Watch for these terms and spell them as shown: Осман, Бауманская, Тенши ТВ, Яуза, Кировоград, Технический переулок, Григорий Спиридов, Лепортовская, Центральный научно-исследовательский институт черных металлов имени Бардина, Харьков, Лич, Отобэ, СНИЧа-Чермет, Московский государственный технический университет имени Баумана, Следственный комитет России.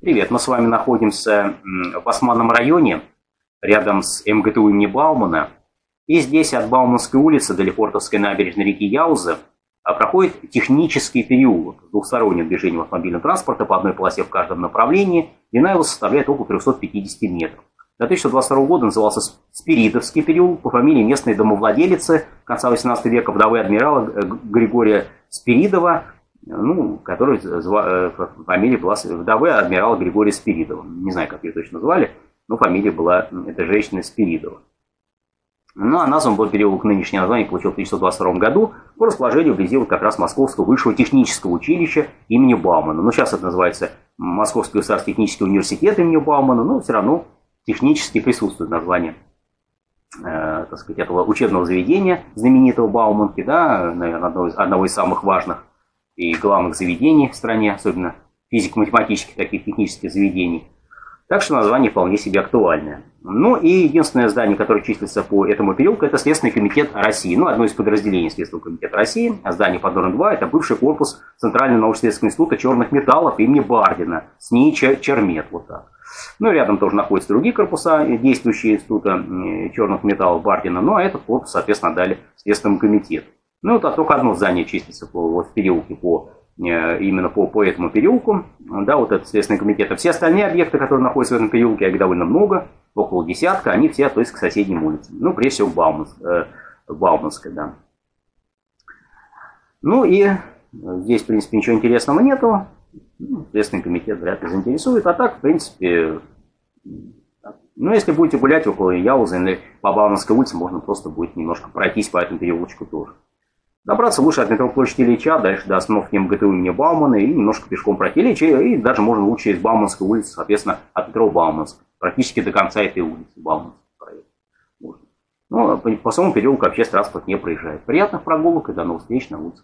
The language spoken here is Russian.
Привет, мы с вами находимся в Османном районе, рядом с МГТУ имени Баумана. И здесь от Бауманской улицы до Лепортовской набережной реки Яуза проходит технический переулок с двухсторонним движением автомобильного транспорта по одной полосе в каждом направлении. Длина его составляет около 350 метров. До 2022 года назывался Спиридовский переулок по фамилии местной домовладелицы конца 18 века, вдовы адмирала Григория Спиридова, который фамилия была вдовы адмирала Григория Спиридова. Не знаю, как ее точно звали, но фамилия была эта женщина Спиридова. Ну, а назван был переулок, нынешнее название получил в 1922 году, по расположению вблизи вот как раз Московского высшего технического училища имени Баумана. Но сейчас это называется Московский государственный технический университет имени Баумана, но все равно технически присутствует название этого учебного заведения, знаменитого Бауманки, наверное, одного из самых важных и главных заведений в стране, особенно физико-математических таких технических заведений. Так что название вполне себе актуальное. Ну и единственное здание, которое числится по этому переулку, это Следственный комитет России. Одно из подразделений Следственного комитета России, а здание под номером 2, это бывший корпус Центрального научно-исследовательского института черных металлов имени Бардина, СНИЧа-Чермет, Рядом тоже находятся другие корпуса, действующие института черных металлов Бардина, а этот корпус, соответственно, отдали Следственному комитету. Только одно здание числится в переулке именно по этому переулку, этот Следственный комитет. А все остальные объекты, которые находятся в этом переулке, их довольно много, около десятка, они все относятся к соседним улицам. Прежде всего, Бауманская, и здесь, в принципе, ничего интересного нету. Следственный комитет вряд ли заинтересует, а так, в принципе, если будете гулять около Яузы или по Бауманской улице, можно просто будет немножко пройтись по этому переулочку тоже. Добраться лучше от метро площади Лича, дальше до остановки МГТУ имени Баумана и немножко пешком пройти Лич, и даже можно лучше из Бауманской улицы, соответственно, от метро Бауманской, практически до конца этой улицы Бауманской проехать можно. По самому переулку вообще транспорт не проезжает. Приятных прогулок и до новых встреч на улице.